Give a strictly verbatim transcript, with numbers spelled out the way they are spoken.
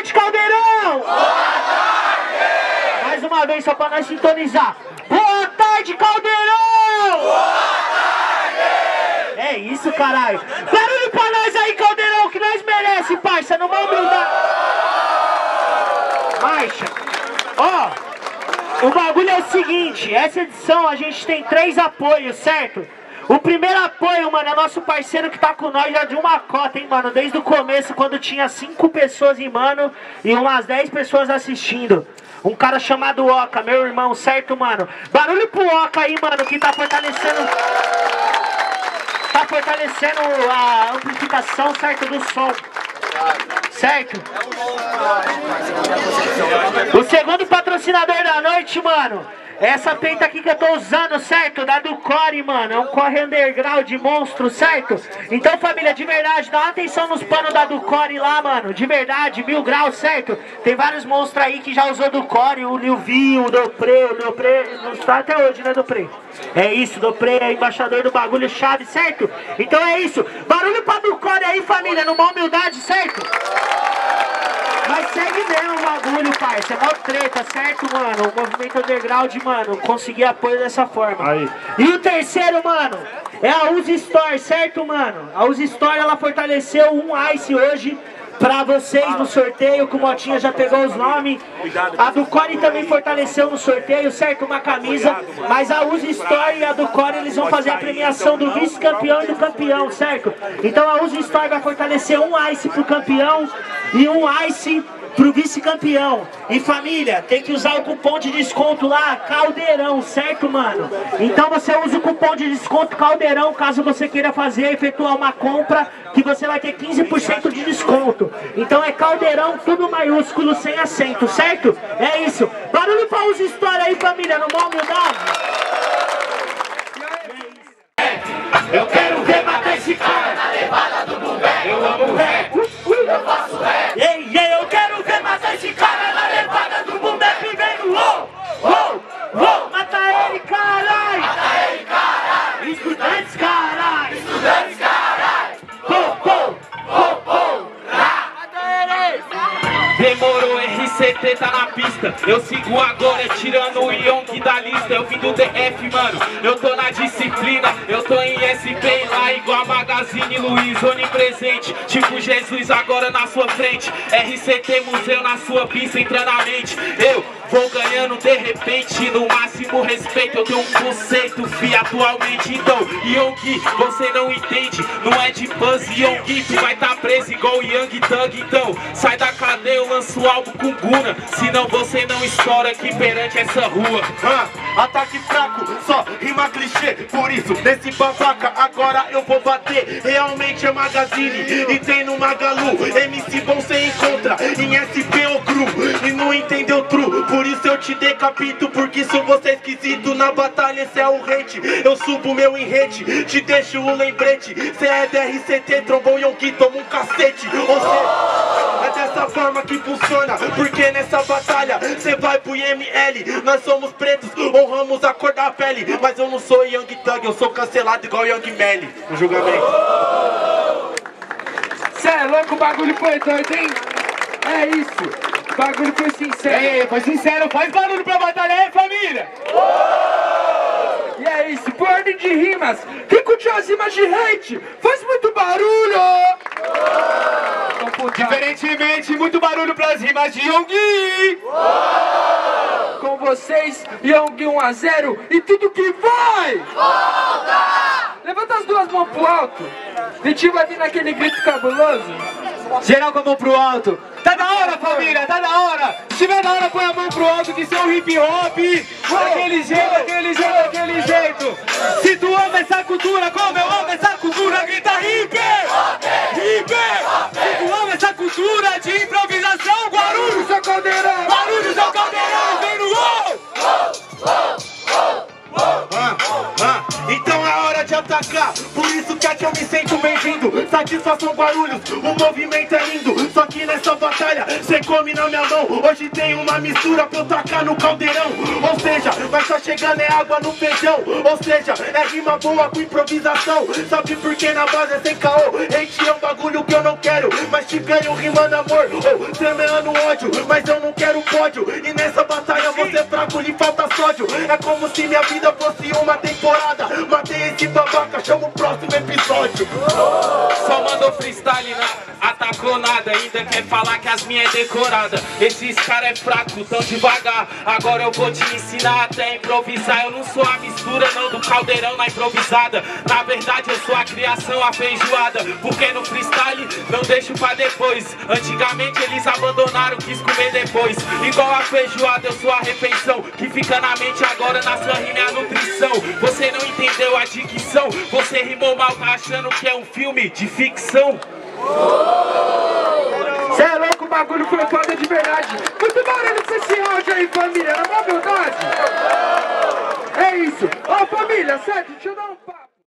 tarde, Caldeirão! Boa tarde! Mais uma vez, só pra nós sintonizar. Boa tarde, Caldeirão! Boa tarde! É isso, caralho. Barulho pra nós aí, Caldeirão, que nós merece, parça. Não vai humildar. Marcha. Ó, oh, o bagulho é o seguinte. Essa edição a gente tem três apoios, certo? O primeiro apoio, mano, é nosso parceiro que tá com nós já de uma cota, hein, mano? Desde o começo, quando tinha cinco pessoas, hein, mano, e umas dez pessoas assistindo. Um cara chamado Oca, meu irmão, certo, mano? Barulho pro Oca aí, mano, que tá fortalecendo... Tá fortalecendo a amplificação, certo, do som. Certo? O segundo patrocinador da noite, mano... Essa peita aqui que eu tô usando, certo? Da Ducore, mano. É um corre underground de monstro, certo? Então, família, de verdade, dá uma atenção nos panos da Ducore lá, mano. De verdade, mil graus, certo? Tem vários monstros aí que já usou Ducore. O Nilvinho, o Dopré, o Dopré. Não está até hoje, né, Dopré? É isso, Dopré é embaixador do bagulho chave, certo? Então é isso. Barulho pra Ducore aí, família. Numa humildade, certo? Mas segue mesmo o bagulho, parça. É mó treta, certo, mano? O movimento underground, mano, conseguir apoio dessa forma. Aí. E o terceiro, mano, é a Uzi Store, certo, mano? A Uzi Store, ela fortaleceu um Ice hoje pra vocês no sorteio, que o Motinha já pegou os nomes. A Ducore também fortaleceu no sorteio, certo? Uma camisa. Mas a Uzi Store e a Ducore, eles vão fazer a premiação do vice-campeão e do campeão, certo? Então a Uzi Store vai fortalecer um Ice pro campeão e um Ice pro vice-campeão. E família, tem que usar o cupom de desconto lá, Caldeirão, certo, mano? Então você usa o cupom de desconto Caldeirão, caso você queira fazer, efetuar uma compra, que você vai ter quinze por cento de desconto. Então é Caldeirão, tudo maiúsculo, sem acento, certo? É isso. Barulho pra Uzi Store aí, família, no mal humildade. Eu quero rematar esse cara na levada do bumbé. Eu amo ré, eu faço ré. Ei, ei, eu quero esse cara na levada do boom-bap vem no oh, oh, oh. Mata ele, caralho! Mata ele, caralho! Estudantes, caralho! Estudantes, caralho! Pô, pô, pô, pô, lá! Mata ele! Demorou, R C T tá na pista. Eu sigo agora, tirando o Young da lista. Eu vim do D F, mano, eu tô na disciplina. Eu tô em S P lá, igual a Magazine Luiza, onipresente. Tipo Jesus agora na sua frente. R C T museu na sua pista, entra na mente. Eu vou ganhando de repente, no máximo respeito. Eu tenho um conceito, fi, atualmente. Então, Young, você não entende. Não é de buzz, Young, tu vai tá preso igual Young Thug. Então, sai da cadeia, eu lanço algo com Guna. Senão você não estoura aqui perante essa rua. Ah, ataque fraco, só rima clichê. Por isso, nesse babaca, agora eu vou bater. Realmente é Magazine e tem no Magalu. M C bom você encontra em S P ou cru. E não entendeu true, por isso eu te decapito. Porque se você é esquisito na batalha, cê é o hate. Eu subo meu enrede, te deixo o um lembrete. Cê é D R C T, trombou Young, toma um cacete. Ou cê... é dessa forma que funciona. Porque nessa batalha cê vai pro I M L. Nós somos pretos, honramos a cor da pele. Mas eu não sou Young Thug, eu sou cancelado igual Young Melly. O julgamento. Cê é louco, o bagulho foi doido, hein? É isso. O bagulho foi sincero. É, foi sincero, faz barulho pra batalha aí, família! Uh! E é isso, por ordem de rimas, quem curtiu as rimas de hate, faz muito barulho! Uh! Diferentemente, muito barulho pras rimas de YOUNGUI! Uh! Com vocês, YOUNGUI um a zero e tudo que vai! Volta! Levanta as duas mãos pro alto, Vitinho vai vir naquele grito cabuloso. Geral com a mão pro alto. Tá da hora, família, tá da hora. Se tiver da hora, põe a mão pro alto que seu hip hop. Daquele jeito, daquele jeito, daquele jeito. Se tu ama essa cultura, como eu amo essa cultura, grita hip hop, hip hop. Se tu ama essa cultura de improvisação, Guarulhos, seu Caldeirão. Guarulhos, seu Caldeirão, vem no oh! Então é hora de atacar, por isso que aqui eu me sinto bem-vindo. Satisfação, Guarulhos, o movimento é lindo. Só que nessa batalha, cê come na minha mão. Hoje tem uma mistura pra eu tacar no caldeirão. Ou seja, vai só chegando é água no feijão. Ou seja, é rima boa com improvisação. Sabe por que na base é sem caô? Hate é um bagulho que eu não quero, mas te ganho rimando amor ou oh, semeando ódio, mas eu não quero pódio. E nessa batalha você fraco, lhe falta sódio. É como se minha vida fosse uma temporada. Matei esse babaca, chama o próximo episódio. Só mandou freestyle, né? Atacou nada, ainda quer falar que as minhas é decorada. Esses cara é fraco, tão devagar. Agora eu vou te ensinar até improvisar. Eu não sou a mistura não do caldeirão na improvisada. Na verdade eu sou a criação, a feijoada. Porque no freestyle não deixo pra depois. Antigamente eles abandonaram, quis comer depois. Igual a feijoada eu sou a refeição que fica na mente agora, na sua rima é a nutrição. Você não entendeu a dicção, você rimou mal, tá achando que é um filme de ficção. Cê é louco, o bagulho foi foda de verdade. Muito barulho pra esse áudio aí, família, na maior verdade. É isso, ó família, sério, deixa eu dar um papo.